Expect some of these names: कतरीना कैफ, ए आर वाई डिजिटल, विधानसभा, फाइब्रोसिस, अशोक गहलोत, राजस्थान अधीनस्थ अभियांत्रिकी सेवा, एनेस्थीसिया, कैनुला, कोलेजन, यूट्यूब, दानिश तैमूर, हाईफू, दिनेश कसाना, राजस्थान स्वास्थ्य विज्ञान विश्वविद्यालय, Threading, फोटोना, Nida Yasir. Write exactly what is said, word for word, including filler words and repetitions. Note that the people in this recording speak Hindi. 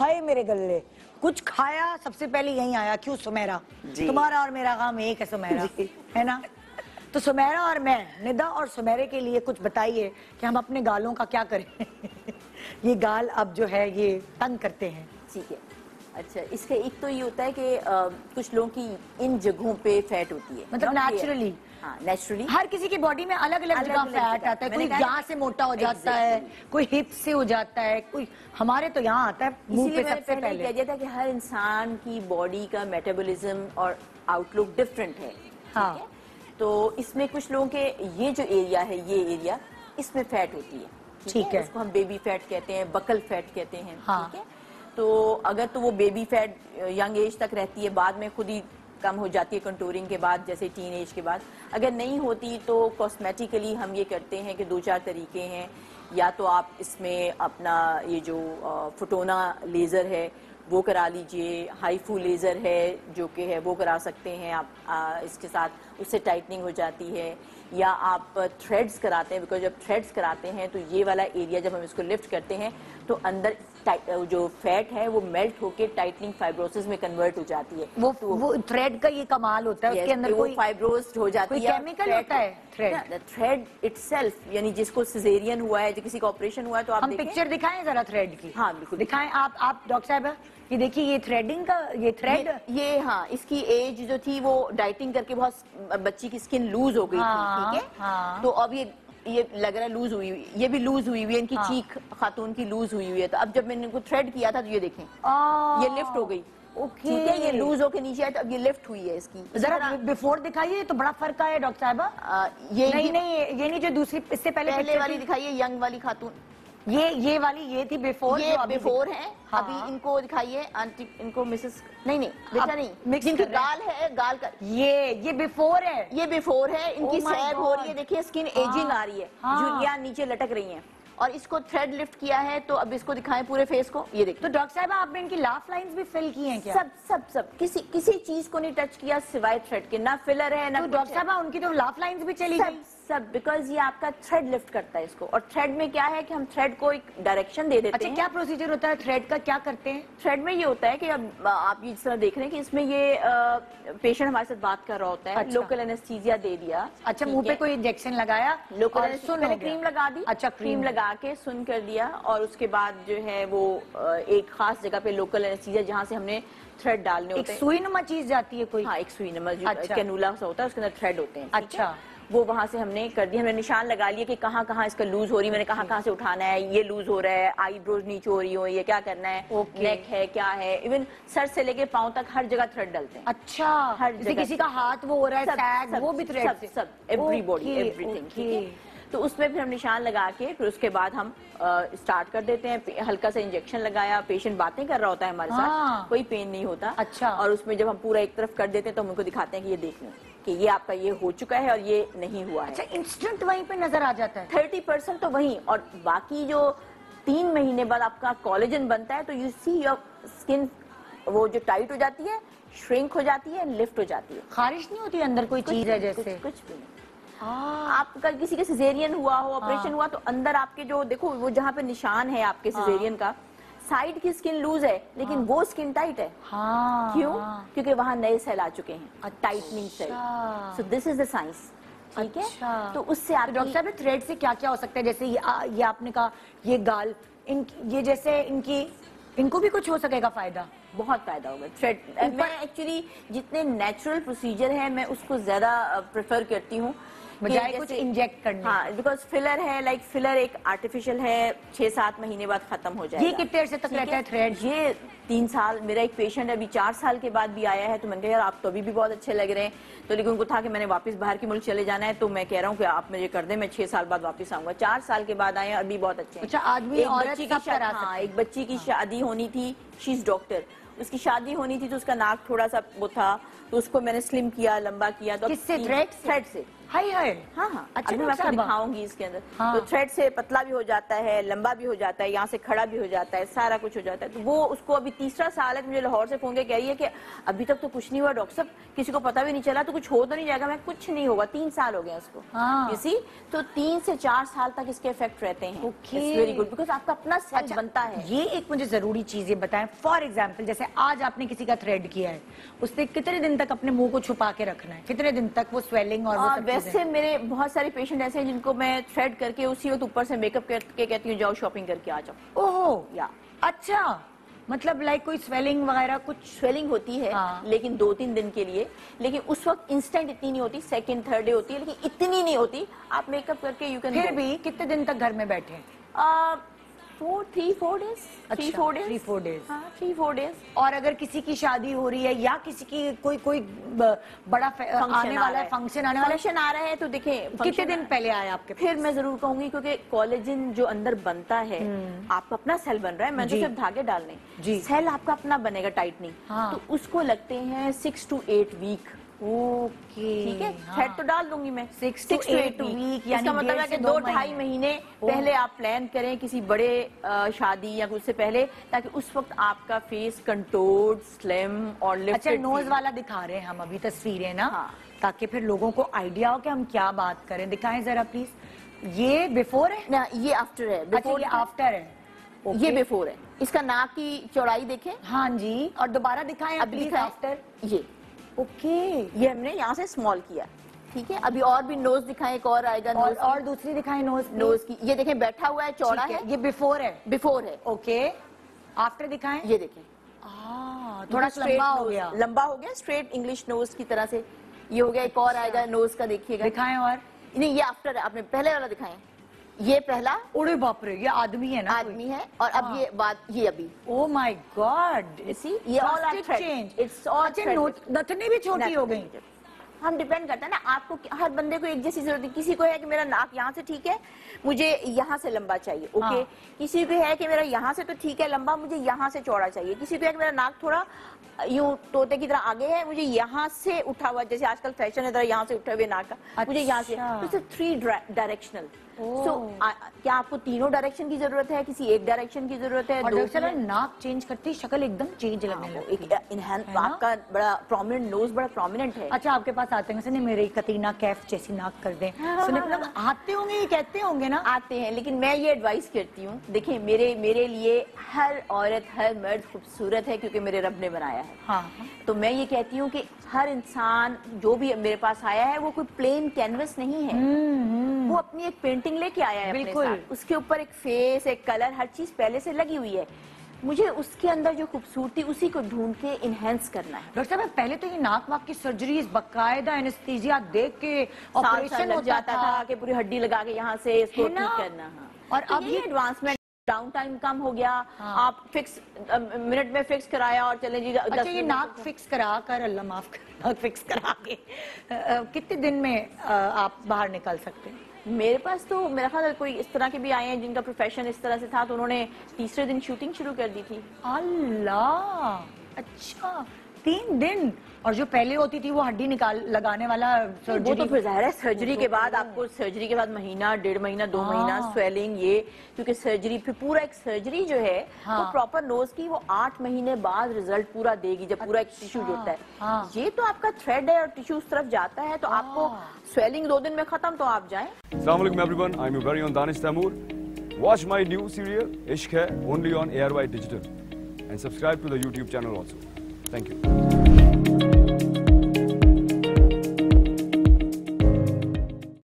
हाय मेरे गले, कुछ खाया सबसे पहले यहीं आया, क्यों सुमेरा? तुम्हारा और मेरा काम एक है सुमेरा, है ना? तो सुमेरा और मैं, निदा और सुमेरे के लिए कुछ बताइए कि हम अपने गालों का क्या करें। ये गाल अब जो है ये तंग करते हैं। ठीक है, अच्छा, इसके एक तो ये होता है कि आ, कुछ लोगों की इन जगहों पे फैट होती है, मतलब नेचुरली। हाँ, नेचुरली हर किसी की बॉडी में अलग अलग जगह फैट आता है। कोई यहाँ से मोटा हो जाता है, कोई हिप से हो जाता है, कोई हमारे तो यहाँ आता है मुंह पे सबसे पहले। कहा जाता है कि हर इंसान की बॉडी का मेटाबॉलिज्म और आउटलुक डिफरेंट है। हाँ, तो इसमें कुछ लोगों के ये जो एरिया है, ये एरिया, इसमें फैट होती है। ठीक है, इसको हम बेबी फैट कहते हैं, बकल फैट कहते हैं। ठीक है, तो अगर तो वो बेबी फैट यंग एज तक रहती है, बाद में खुद ही कम हो जाती है कंटूरिंग के बाद, जैसे टीन एज के बाद। अगर नहीं होती तो कॉस्मेटिकली हम ये करते हैं कि दो चार तरीके हैं, या तो आप इसमें अपना ये जो फोटोना लेज़र है वो करा लीजिए, हाईफू लेज़र है जो कि है वो करा सकते हैं आप, आ, इसके साथ उससे टाइटनिंग हो जाती है। या आप थ्रेड्स कराते हैं, बिकॉज जब थ्रेड्स कराते हैं तो ये वाला एरिया जब हम इसको लिफ्ट करते हैं तो अंदर जो फैट है वो मेल्ट होके टाइटनिंग फाइब्रोसिस में कन्वर्ट हो जाती है। वो तो, वो थ्रेड का ये कमाल होता है, उसके अंदर कोई फाइब्रोस्ड हो जाती है, केमिकल होता है थ्रेड। थ्रेड इटसेल्फ, यानी जिसको सिजेरियन हुआ है, जो किसी का ऑपरेशन हुआ है, तो आप पिक्चर दिखाएं जरा थ्रेड की। हाँ बिल्कुल दिखाएं आप आप डॉक्टर साहब, ये देखिए ये थ्रेडिंग का ये थ्रेड ये। हाँ, इसकी एज जो थी वो डाइटिंग करके बहुत बच्ची की स्किन लूज हो गई थी। ठीक है, तो अब ये ये लग रहा है लूज हुई हुई, ये भी लूज हुई हुई है, इनकी चीख खातून की लूज हुई हुई है। तो अब जब मैंने इनको थ्रेड किया था तो ये देखें ये लिफ्ट हो गई। ओके, ठीक है, ये लूज होके नीचे आया तो अब ये लिफ्ट हुई है इसकी। जरा बिफोर दिखाइए, तो बड़ा फर्क आया डॉक्टर साहबा। ये नहीं नहीं ये नहीं, जो दूसरी इससे पहले पहले वाली दिखाइए, यंग वाली खातून, ये ये वाली ये थी बिफोर, ये बिफोर है। हाँ। अभी इनको दिखाइए आंटी, इनको मिसेस नहीं नहीं बेटा नहीं, जिनकी गाल है, गाल का ये ये बिफोर है, ये बिफोर है, इनकी सैग हो रही है, देखिए स्किन एजिंग आ रही है, झुर्रियां नीचे लटक रही हैं। और इसको थ्रेड लिफ्ट किया है, तो अब इसको दिखाएं पूरे फेस को, ये देखिए। तो डॉक्टर साहब आपने इनकी लाफ लाइंस भी फिल की हैं क्या? सब सब सब किसी किसी चीज को नहीं टच किया सिवाय थ्रेड के, ना फिलर है ना। तो डॉक्टर साहब उनकी तो लाफ लाइंस भी चली गई सब, बिकॉज ये आपका थ्रेड लिफ्ट करता है इसको। और थ्रेड में क्या है कि हम थ्रेड को एक डायरेक्शन दे देते हैं। अच्छा, क्या प्रोसीजर होता है थ्रेड का, क्या करते हैं? थ्रेड में ये होता है कि अब आप ये जिस तरह देख रहे हैं कि इसमें ये पेशेंट हमारे साथ बात कर रहा होता है, लोकल एनेस्थीसिया दे दिया। अच्छा, मुंह पे कोई इंजेक्शन लगाया, लोकल क्रीम लगा दी। अच्छा, क्रीम लगा के सुन कर दिया, और उसके बाद जो है वो एक खास जगह पे लोकल एनेस्थीसिया, जहाँ से हमने थ्रेड डालने होते हैं। एक सुईनुमा चीज जाती है कोई? हाँ, एक सुईनुमा कैनुला सा होता है, उसके अंदर थ्रेड होते हैं। अच्छा, वो वहाँ से हमने कर दिया, हमने निशान लगा लिया कि कहाँ कहाँ इसका लूज हो रही है, मैंने कहाँ कहाँ से उठाना है, ये लूज हो रहा है, आईब्रोज नीचे हो रही हो, ये क्या करना है, okay. नेक है, क्या है, इवन सर से लेके पाँव तक हर जगह थ्रेड डालते हैं। अच्छा, हर जगह किसी का हाथ वो हो रहा है, सब, टैग, सब, वो भी थ्रेड, सब, सब, एवरी बॉडी एवरीथिंग। तो उसमें फिर हम निशान लगा के फिर उसके बाद हम आ, स्टार्ट कर देते हैं। हल्का सा इंजेक्शन लगाया, पेशेंट बातें कर रहा होता है हमारे साथ, कोई पेन नहीं होता। अच्छा, और उसमें जब हम पूरा एक तरफ कर देते हैं तो हम उनको दिखाते हैं कि ये देख लें कि ये आपका ये हो चुका है और ये नहीं हुआ है। अच्छा, इंस्टेंट वहीं पे नजर आ जाता है? थर्टी परसेंट तो वहीं, और बाकी जो तीन महीने बाद आपका कोलेजन बनता है तो यू सी योर स्किन वो जो टाइट हो जाती है, श्रिंक हो जाती है, लिफ्ट हो जाती है। खारिश नहीं होती अंदर कोई चीज है जैसे? कुछ भी नहीं। आपका किसी के सिजेरियन हुआ हो, ऑपरेशन हुआ, तो अंदर आपके जो देखो वो जहाँ पे निशान है आपके सिजेरियन का, साइड की स्किन लूज है लेकिन वो स्किन टाइट है। हाँ, क्यों? क्योंकि वहाँ नए सेल आ चुके हैं, tightening cell. So this is the science. ठीक है, तो उससे आप डॉक्टर साहब थ्रेड से क्या क्या हो सकता है? जैसे ये, आ, ये आपने कहा ये गाल, इन ये जैसे इनकी इनको भी कुछ हो सकेगा फायदा? बहुत फायदा होगा थ्रेड। मैं एक्चुअली जितने नेचुरल प्रोसीजर है मैं उसको ज्यादा प्रेफर करती हूँ बजाय कुछ इंजेक्ट करना। हाँ, बिकॉज फिलर है, लाइक फिलर एक आर्टिफिशियल है, छह सात महीने बाद खत्म हो जाएगा। ये कितने अरसे तक रहता है थ्रेड? ये तीन साल। मेरा एक पेशेंट अभी चार साल के बाद भी आया है, तो मैंने कहा यार आप तो अभी भी बहुत अच्छे लग रहे हैं, तो लेकिन उनको था कि मैंने वापस बाहर के मुल्क चले जाना है, तो मैं कह रहा हूँ कि आप मुझे कर दें, मैं छह साल बाद वापस आऊंगा। चार साल के बाद आए, अभी बहुत अच्छे हैं। अच्छा, आदमी एक बच्ची की शादी होनी थी, शी इज डॉक्टर, इसकी शादी होनी थी तो उसका नाक थोड़ा सा वो था तो उसको मैंने स्लिम किया, लंबा किया। तो किससे? थ्रेड थ्रेड से। हाय हाय, हाँ हाँ, अच्छा मैं आपको दिखाऊंगी इसके अंदर। हाँ। तो थ्रेड से पतला भी हो जाता है, लंबा भी हो जाता है, यहाँ से खड़ा भी हो जाता है, सारा कुछ हो जाता है। तो वो उसको अभी तीसरा साल है, मुझे लाहौर से फोन के कह रही है कि अभी तक तो कुछ नहीं हुआ डॉक्टर साहब, किसी को पता भी नहीं चला, तो कुछ हो तो नहीं जाएगा। मैं कुछ नहीं होगा, तीन साल हो गया उसको। हाँ। किसी तो तीन से चार साल तक इसके इफेक्ट रहते हैं। वेरी गुड, बिकॉज आपका अपना सेल्फ बनता है। ये एक मुझे जरूरी चीज बताएं, फॉर एग्जाम्पल जैसे आज आपने किसी का थ्रेड किया है, उसने कितने दिन तक अपने मुँह को छुपा के रखना है, कितने दिन तक वो स्वेलिंग? और वैसे मेरे बहुत सारे पेशेंट ऐसे हैं जिनको मैं थ्रेड करके उसी वक्त ऊपर से मेकअप करके कहती हूँ जाओ शॉपिंग करके आ जाओ। ओह या अच्छा, मतलब लाइक कोई स्वेलिंग वगैरह? कुछ स्वेलिंग होती है। हाँ। लेकिन दो तीन दिन के लिए, लेकिन उस वक्त इंस्टेंट इतनी नहीं होती, सेकंड थर्ड डे होती है, लेकिन इतनी नहीं होती। आप मेकअप करके यू कैन। फिर भी कितने दिन तक घर में बैठे? Four three four days three four days three four days three four days और अगर किसी की शादी हो रही है या किसी की कोई कोई बड़ा आने वाला फंक्शन आने वाला फंक्शन आ रहा है तो देखें कितने दिन पहले आए आपके। फिर मैं जरूर कहूंगी क्योंकि कोलेजन जो अंदर बनता है आपका अपना सेल बन रहा है। मैं तो सिर्फ धागे डालने, सेल आपका अपना बनेगा, टाइट नहीं। तो उसको लगते हैं six to eight week. Okay ठीक है, थ्रेड तो डाल दूंगी मैं सिक्स टू एट वीक, इसका मतलब है कि दो ढाई महीने पहले आप प्लान करें किसी बड़े शादी या उससे पहले, ताकि उस वक्त आपका फेस कंटोर्ड, स्लिम और लिफ्टेड। अच्छा नोज वाला दिखा रहे हैं हम अभी तस्वीरें ना, ताकि फिर लोगों को आइडिया हो कि हम क्या बात करें। दिखाएं जरा प्लीज, ये बिफोर है ना, ये आफ्टर है। बिफोर आफ्टर है, ये बिफोर है। इसका नाक की चौड़ाई देखें। हाँ जी, और दोबारा दिखाएं अभी आफ्टर। ये ओके okay. ये हमने यहाँ से स्मॉल किया, ठीक है। अभी और भी नोज दिखाएं, एक और आएगा नोज, और, और दूसरी दिखाएं नोज नोज की। ये देखें बैठा हुआ है, चौड़ा है, ये बिफोर है। बिफोर है ओके okay. आफ्टर दिखाएं, ये देखें आ, थोड़ा लंबा हो गया, लंबा हो गया, स्ट्रेट इंग्लिश नोज की तरह से ये हो गया। एक और आएगा नोज का, देखिएगा दिखाएं। और नहीं ये आफ्टर है, आपने पहले वाला दिखाएं। ये पहला, अरे बाप रे, ये आदमी है ना, आदमी है। और अब ये बात, ये अभी ओ माय गॉड, सी ये all are change, it's all change. नथनी भी छोटी हो गई। हम डिपेंड करता है ना, आपको हर बंदे को एक जैसी जरूरत है। किसी को है कि मेरा नाक यहाँ से ठीक है, मुझे यहाँ से लंबा चाहिए, ओके okay? हाँ। किसी को है कि मेरा यहाँ से तो ठीक है लंबा, मुझे यहाँ से चौड़ा चाहिए। किसी को है कि मेरा नाक थोड़ा यूँ तोते की तरह आगे है, मुझे यहाँ से उठा हुआ, जैसे आजकल फैशन है, यहाँ से उठे हुए नाक का। अच्छा। मुझे यहाँ से तो थ्री डायरेक्शनल। सो क्या आपको तीनों डायरेक्शन की जरूरत है, किसी एक डायरेक्शन की जरूरत है? नाक चेंज करती शक्ल एकदम चेंज लगने। आपका बड़ा प्रोमिनेंट नोज, बड़ा प्रोमिनेंट है। अच्छा आपके पास आते हैं नहीं, मेरे कतरीना कैफ जैसी नाक कर दें। हाँ, सुने मतलब हाँ, हाँ, आते होंगे, ये कहते होंगे ना आते हैं, लेकिन मैं ये एडवाइस करती हूँ। देखिए मेरे मेरे लिए हर औरत हर मर्द खूबसूरत है क्योंकि मेरे रब ने बनाया है। हाँ, तो मैं ये कहती हूँ कि हर इंसान जो भी मेरे पास आया है वो कोई प्लेन कैनवस नहीं है। हुँ, वो अपनी एक पेंटिंग लेके आया है अपने साथ। उसके ऊपर एक फेस, एक कलर, हर चीज पहले से लगी हुई है। मुझे उसके अंदर जो खूबसूरती उसी को ढूंढ के इनहेंस करना है। डॉक्टर साहब पहले तो ये नाक वाक की सर्जरीज बकायदा एनेस्थीसिया देख के ऑपरेशन हो जाता था, था कि पूरी हड्डी लगा के यहाँ से इसको ठीक करना। हाँ। और तो अब ये एडवांसमेंट, डाउन टाइम कम हो गया। हाँ। आप फिक्स मिनट में फिक्स कराया और चले जी। अच्छा ये नाक फिक्स करा कर, अल्लाह माफ कर, नाक फिक्स करा के कितने दिन में आप बाहर निकाल सकते हैं? मेरे पास तो मेरा ख्याल कोई इस तरह के भी आए हैं जिनका प्रोफेशन इस तरह से था तो उन्होंने तीसरे दिन शूटिंग शुरू कर दी थी। अल्लाह, अच्छा तीन दिन। और जो पहले होती थी वो हड्डी निकाल लगाने वाला सर्जरी, वो तो फिर जाहिर है सर्जरी के बाद आपको, सर्जरी के बाद महीना डेढ़ महीना दो महीना स्वेलिंग, ये क्योंकि सर्जरी फिर पूरा एक सर्जरी जो है वो प्रॉपर नोज की वो आठ महीने बाद रिजल्ट पूरा देगी जब पूरा एक टिश्यू जुड़ता है। ये तो आपका थ्रेड है और टिश्यू उस तरफ जाता है तो आपको स्वेलिंग दो दिन में खत्म, तो आप जाए। अस्सलाम वालेकुम everyone, I am your very own दानिश तैमूर। Watch my new serial Ishq Hai only on ए आर वाई डिजिटल and subscribe to the यूट्यूब channel also. Thank you.